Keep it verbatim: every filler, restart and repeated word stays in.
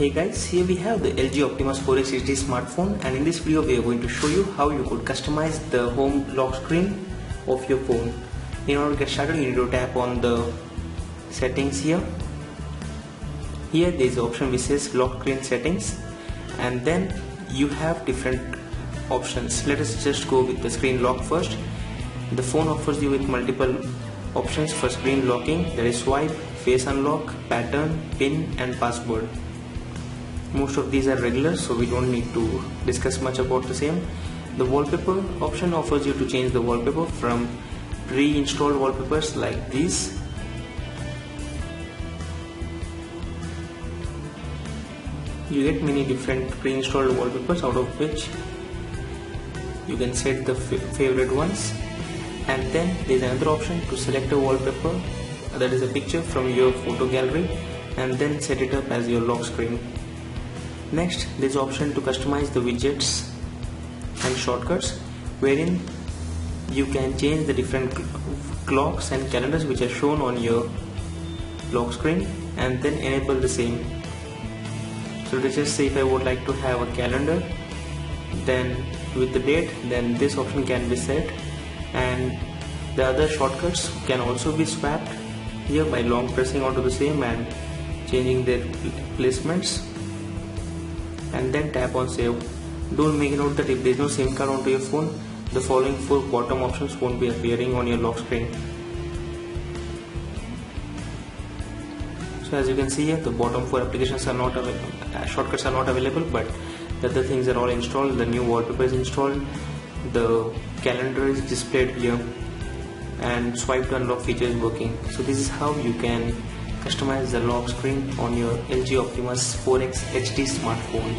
Hey guys, here we have the L G Optimus four X H D smartphone, and in this video we are going to show you how you could customize the home lock screen of your phone. In order to get started, you need to tap on the settings here. Here there is an option which says lock screen settings, and then you have different options. Let us just go with the screen lock first. The phone offers you with multiple options for screen locking. There is swipe, face unlock, pattern, pin and password. Most of these are regular, so we don't need to discuss much about the same. The wallpaper option offers you to change the wallpaper from pre-installed wallpapers like these . You get many different pre-installed wallpapers, out of which you can set the favorite ones. And then there is another option to select a wallpaper, that is a picture from your photo gallery, and then set it up as your lock screen. Next, there is option to customize the widgets and shortcuts, wherein you can change the different clocks and calendars which are shown on your lock screen and then enable the same. So let's just say if I would like to have a calendar, then with the date, then this option can be set, and the other shortcuts can also be swapped here by long pressing onto the same and changing their placements. And then tap on save. Do make note that if there is no SIM card onto your phone, the following four bottom options won't be appearing on your lock screen. So as you can see here, the bottom four applications are not available, shortcuts are not available, but the other things are all installed. The new wallpaper is installed, the calendar is displayed here, and swipe to unlock feature is working. So this is how you can customize the lock screen on your L G Optimus four X H D smartphone.